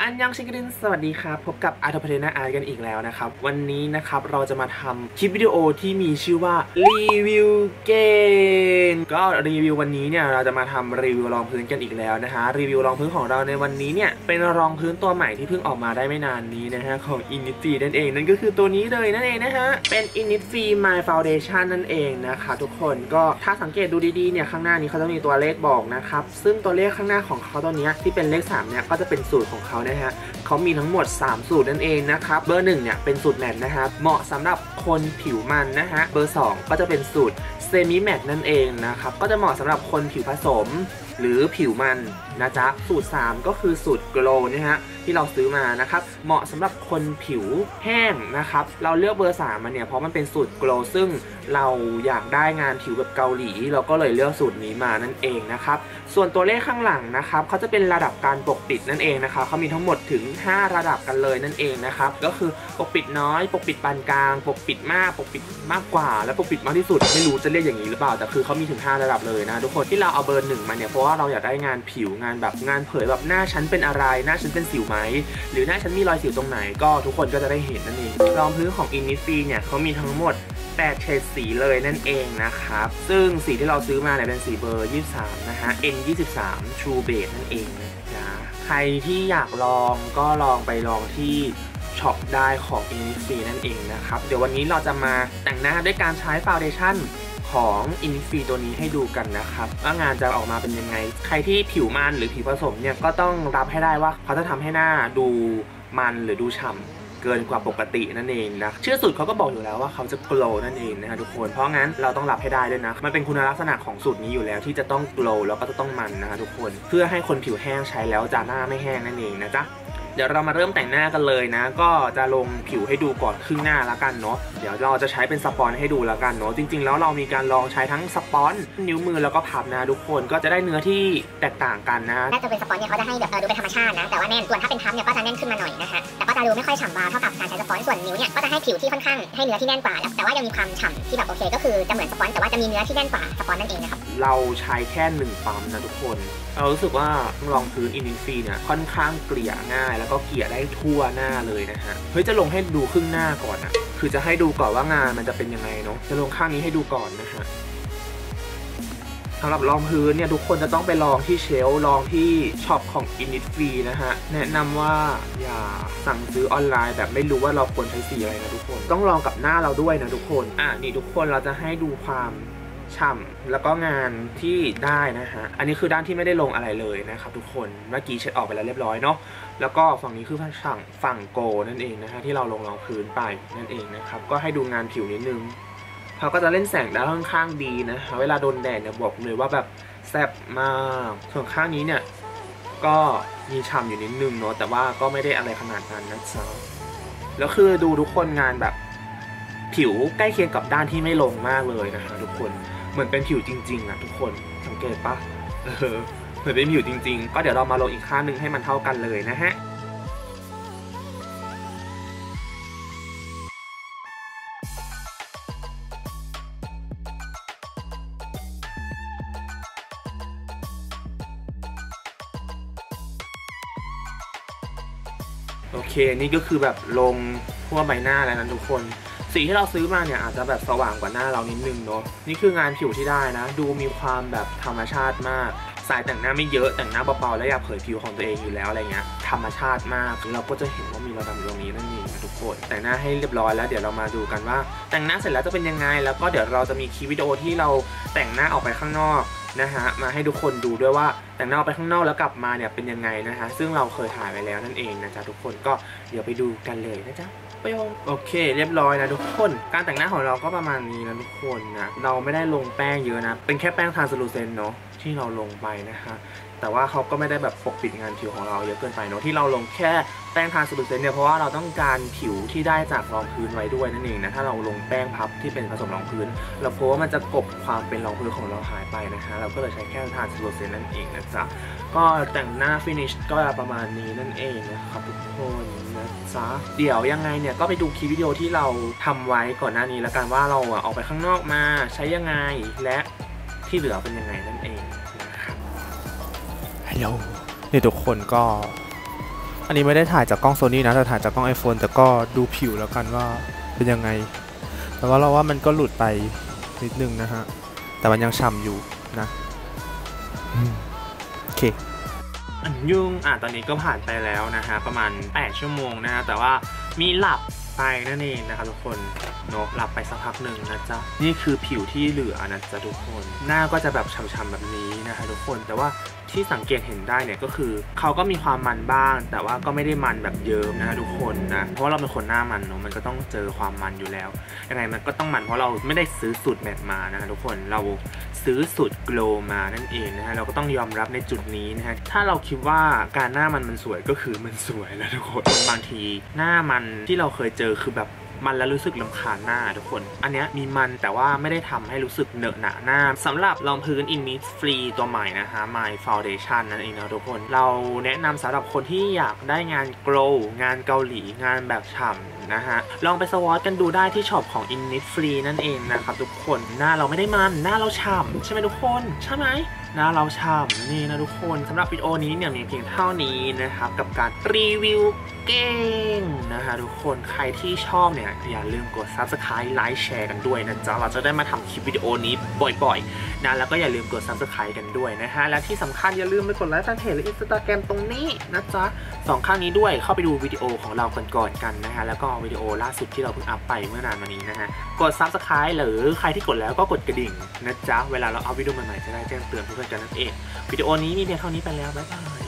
อันยังชิคกี้พายสวัสดีครับพบกับอาร์ตพาเทน่าอาร์ตกันอีกแล้วนะครับวันนี้นะครับเราจะมาทำคลิปวิดีโอที่มีชื่อว่ารีวิวเกมก็รีวิววันนี้เนี่ยเราจะมาทำรีวิวรองพื้นกันอีกแล้วนะฮะรีวิวรองพื้นของเราในวันนี้เนี่ยเป็นรองพื้นตัวใหม่ที่เพิ่งออกมาได้ไม่นานนี้นะฮะของ Innisfree นั่นเองนั่นก็คือตัวนี้เลยนั่นเองนะฮะเป็น Innisfree My Foundation นั่นเองนะคะทุกคนก็ถ้าสังเกตดูดีๆเนี่ยข้างหน้านี้เขาจะมีตัวเลขบอกนะครับซึ่งตัวเลขข้างหน้าของเขาตัวนี้ที่เป็นเลข3เนี่ยก็จะเป็นสูตรของเขาเขามีทั้งหมด3สูตรนั่นเองนะครับเบอร์1เนี่ยเป็นสูตรแมตต์นะครับเหมาะสำหรับคนผิวมันนะฮะเบอร์2ก็จะเป็นสูตรเซมิแมตต์นั่นเองนะครับก็จะเหมาะสำหรับคนผิวผสมหรือผิวมันนะจ๊ะสูตร3ก็คือสูตรโกลนะฮะที่เราซื้อมานะครับเหมาะสำหรับคนผิวแห้งนะครับเราเลือกเบอร์3มาเนี่ยเพราะมันเป็นสูตรโกลซึ่งเราอยากได้งานผิวแบบเกาหลีเราก็เลยเลือกสูตรนี้มานั่นเองนะครับส่วนตัวเลขข้างหลังนะครับเขาจะเป็นระดับการปกปิดนั่นเองนะคะเขามีทั้งหมดถึง5ระดับกันเลยนั่นเองนะครับก็คือปกปิดน้อยปกปิดปานกลางปกปิดมากปกปิดมากกว่าและปกปิดมากที่สุดไม่รู้จะเรียกอย่างนี้หรือเปล่าแต่คือเขามีถึง5ระดับเลยนะทุกคนที่เราเอาเบอร์1มาเนี่ยเพราะว่าเราอยากได้งานผิวงานแบบงานเผยแบบหน้าชั้นเป็นอะไรหน้าชั้นเป็นสิวไหมหรือหน้าชั้นมีรอยสิวตรงไหนก็ทุกคนก็จะได้เห็นนั่นเองรองพื้นของ Innisfree เนี่ยเขามีทั้งหมด8เฉดสีเลยนั่นเองนะครับซึ่งสีที่เราซื้อมาเนี่ยเป็นสีเบอร์23นะฮะ N23 True Beige นั่นเองนะจ๊ะใครที่อยากลองก็ลองไปลองที่ช็อปได้ของ Innisfree นั่นเองนะครับเดี๋ยววันนี้เราจะมาแต่งหน้าด้วยการใช้ฟาวเดชั่นของ Innisfree ตัวนี้ให้ดูกันนะครับว่างานจะออกมาเป็นยังไงใครที่ผิวมันหรือผิวผสมเนี่ยก็ต้องรับให้ได้ว่าเขาจะทำให้หน้าดูมันหรือดูฉ่ำเกินกว่าปกตินั่นเองนะชื่อสูตรเขาก็บอกอยู่แล้วว่าเขาจะโกลว์นั่นเองนะฮะทุกคนเพราะงั้นเราต้องรับให้ได้ด้วยนะมันเป็นคุณลักษณะของสูตรนี้อยู่แล้วที่จะต้องโกลว์แล้วก็จะต้องมันนะฮะทุกคนเพื่อให้คนผิวแห้งใช้แล้วจะหน้าไม่แห้งนั่นเองนะจ๊ะเดี๋ยวเรามาเริ่มแต่งหน้ากันเลยนะก็จะลงผิวให้ดูก่อนครึ่งหน้าละกันเนาะเดี๋ยวเราจะใช้เป็นสปอนให้ดูละกันเนาะจริงๆแล้วเรามีการลองใช้ทั้งสปอนนิ้วมือแล้วก็พับนะทุกคนก็จะได้เนื้อที่แตกต่างกันนะถ้าจะเป็นสปอนเนี่ยเขาจะให้แบบดูเป็นธรรมชาตินะแต่ว่าแน่นส่วนถ้าเป็นพับเนี่ยก็จะแน่นขึ้นมาหน่อยนะคะแต่ก็จะดูไม่ค่อยฉ่ำบาเท่ากับการใช้สปอนส่วนนิ้วเนี่ยก็จะให้ผิวที่ค่อนข้างให้เนื้อที่แน่นกว่าแต่ว่ายังมีความฉ่ำที่แบบโอเคก็คือจะเหมือนสปอนแต่ว่าจะมีเนื้อที่แน่นกว่าสปอนนั่นเองนะครับเราใช้แค่1ปั๊มนะทุกคนเรารู้สึกว่ารองพื้น Innisfree เนี่ยค่อนข้างเกลี่ยง่ายแล้วก็เกลี่ยได้ทั่วหน้าเลยนะฮะเฮ้ยจะลงให้ดูครึ่งหน้าก่อนอ่ะคือจะให้ดูก่อนว่างานมันจะเป็นยังไงเนาะจะลงข้างนี้ให้ดูก่อนนะฮะสำหรับรองพื้นเนี่ยทุกคนจะต้องไปลองที่เชลฟ์ลองที่ช็อปของ Innisfree นะฮะแนะนำว่าอย่าสั่งซื้อออนไลน์แบบไม่รู้ว่าเราควรใช้สีอะไรนะทุกคนต้องลองกับหน้าเราด้วยนะทุกคนนี่ทุกคนเราจะให้ดูความฉ่ำแล้วก็งานที่ได้นะฮะอันนี้คือด้านที่ไม่ได้ลงอะไรเลยนะครับทุกคนเมื่อกี้เช็ดออกไปแล้วเรียบร้อยเนาะแล้วก็ฝั่งนี้คือฝั่งโกนั่นเองนะฮะที่เราลงรองพื้นไปนั่นเองนะครับก็ให้ดูงานผิวนิดนึงเขาก็จะเล่นแสงได้ค่อนข้างดีนะเวลาโดนแดดเนี่ยบอกเลยว่าแบบแซ่บมากส่วนข้างนี้เนี่ยก็มีฉ่ำอยู่นิดนึงเนาะแต่ว่าก็ไม่ได้อะไรขนาดนั้นนะจ๊ะแล้วคือดูทุกคนงานแบบผิวใกล้เคียงกับด้านที่ไม่ลงมากเลยนะคะทุกคนเหมือนเป็นผิวจริงๆนะทุกคนสังเกตปะเหมือนเป็นผิวจริงๆก็เดี๋ยวเรามาลงอีกข้างหนึ่งให้มันเท่ากันเลยนะฮะโอเคนี่ก็คือแบบลงทั่วใบหน้าแล้วนะทุกคนสีที่เราซื้อมาเนี่ยอาจจะแบบสว่างกว่าหน้าเรานิดนึงเนาะนี่คืองานผิวที่ได้นะดูมีความแบบธรรมชาติมากสายแต่งหน้าไม่เยอะแต่งหน้าเบาๆแล้วอยากเผยผิวของตัวเองอยู่แล้วอะไรเงี้ยธรรมชาติมากเราก็จะเห็นว่ามีรอยดำตรงนี้นั่นเองทุกคนแต่งหน้าให้เรียบร้อยแล้วเดี๋ยวเรามาดูกันว่าแต่งหน้าเสร็จแล้วจะเป็นยังไงแล้วก็เดี๋ยวเราจะมีคลิปวิดีโอที่เราแต่งหน้าออกไปข้างนอกนะฮะมาให้ทุกคนดูด้วยว่าแต่งหน้าไปข้างนอกแล้วกลับมาเนี่ยเป็นยังไงนะฮะซึ่งเราเคยถ่ายไปแล้วนั่นเองนะจ๊ะทุกคนก็เดี๋ยวไปดูกันเลยนะจ๊ะโอเคเรียบร้อยนะทุกคนการแต่งหน้าของเราก็ประมาณนี้นะทุกคนนะเราไม่ได้ลงแป้งเยอะนะเป็นแค่แป้งทรานสลูเซนต์เนาะที่เราลงไปนะฮะแต่ว่าเขาก็ไม่ได้แบบปกปิดงานผิวของเราเยอะเกินไปเนาะที่เราลงแค่แป้งทรานสลูเซนต์เนี่ยเพราะว่าเราต้องการผิวที่ได้จากรองพื้นไว้ด้วยนั่นเองนะถ้าเราลงแป้งพับที่เป็นผสมรองพื้นเราเพราะว่ามันจะกลบความเป็นรองพื้นของเราหายไปนะฮะเราก็เลยใช้แค่ทรานสลูเซนต์นั่นเองนะจ๊ะก็แต่งหน้าฟินิชก็ประมาณนี้นั่นเองนะครับทุกคนนะจ๊ะเดี๋ยวยังไงเนี่ยก็ไปดูคลิปวิดีโอที่เราทำไว้ก่อนหน้านี้แล้วกันว่าเราออกไปข้างนอกมาใช้ยังไงและที่เหลือเป็นยังไงนั่นเองนะครับ Hello นี่ทุกคนก็อันนี้ไม่ได้ถ่ายจากกล้องโซนี่นะแต่ถ่ายจากกล้อง iPhone แต่ก็ดูผิวแล้วกันว่าเป็นยังไงแต่ว่าเราว่ามันก็หลุดไปนิดนึงนะฮะแต่มันยังฉ่ำอยู่นะโอเคอันยุ่งตอนนี้ก็ผ่านไปแล้วนะฮะประมาณ8ชั่วโมงนะฮะแต่ว่ามีหลับไปนั่นเองนะครับทุกคนเนาะหลับไปสักพักหนึ่งนะจ๊ะนี่คือผิวที่เหลือนะจ๊ะทุกคนหน้าก็จะแบบฉ่ำๆแบบนี้นะคะทุกคนแต่ว่าที่สังเกตเห็นได้เนี่ยก็คือเขาก็มีความมันบ้างแต่ว่าก็ไม่ได้มันแบบเยิ้มนะทุกคนนะเพราะว่าเราเป็นคนหน้ามันเนาะมันก็ต้องเจอความมันอยู่แล้วยังไงมันก็ต้องมันเพราะเราไม่ได้ซื้อสูตรแมทมานะทุกคนเราซื้อสูตรโกลมานั่นเองนะฮะเราก็ต้องยอมรับในจุดนี้นะฮะถ้าเราคิดว่าการหน้ามันสวยก็คือมันสวยแล้วทุกคนบางทีหน้ามันที่เราเคยเจอคือแบบมันแล้วรู้สึกรำคาญหน้าทุกคนอันนี้มีมันแต่ว่าไม่ได้ทำให้รู้สึกเหนอะหนะหน้าสำหรับรองพื้น Innis Free ตัวใหม่นะคะ My Foundation นั่นเองนะทุกคนเราแนะนำสำหรับคนที่อยากได้งานglow งานเกาหลีงานแบบฉ่ำนะฮะลองไปสวอตกันดูได้ที่ช็อปของ Innis Free นั่นเองนะครับทุกคนหน้าเราไม่ได้มันหน้าเราฉ่ำใช่ไหมทุกคนใช่ไหมหน้าเราฉ่ำนี่นะทุกคนสำหรับวิดีโอนี้เนี่ยมีเพียงเท่านี้นะครับกับการรีวิวเก่งนะฮะทุกคนใครที่ชอบเนี่ยอย่าลืมกด Subscribe ไลค์แชร์กันด้วยนะจ๊ะเราจะได้มาทำคลิปวิดีโอนี้บ่อยๆนะแล้วก็อย่าลืมกด Subscribe กันด้วยนะฮะและที่สำคัญอย่าลืมไปกดไลค์แฟนเพจและ Instagram ตรงนี้นะจ๊ะสองข้างนี้ด้วยเข้าไปดูวิดีโอของเราก่อนนะฮะแล้วก็วิดีโอล่าสุดที่เราเพิ่งอัพไปเมื่อนานมานี้นะฮะกด Subscribe หรือใครที่กดแล้วก็กดกระดิ่งนะจ๊ะเวลาเราอัพวิดีโอใหม่ๆจะได้แจ้งเตือนเพื่อนๆกันนั่นเองวิดีโอนี้มีเพียงเท่านี้ไปแล้วบ๊ายบาย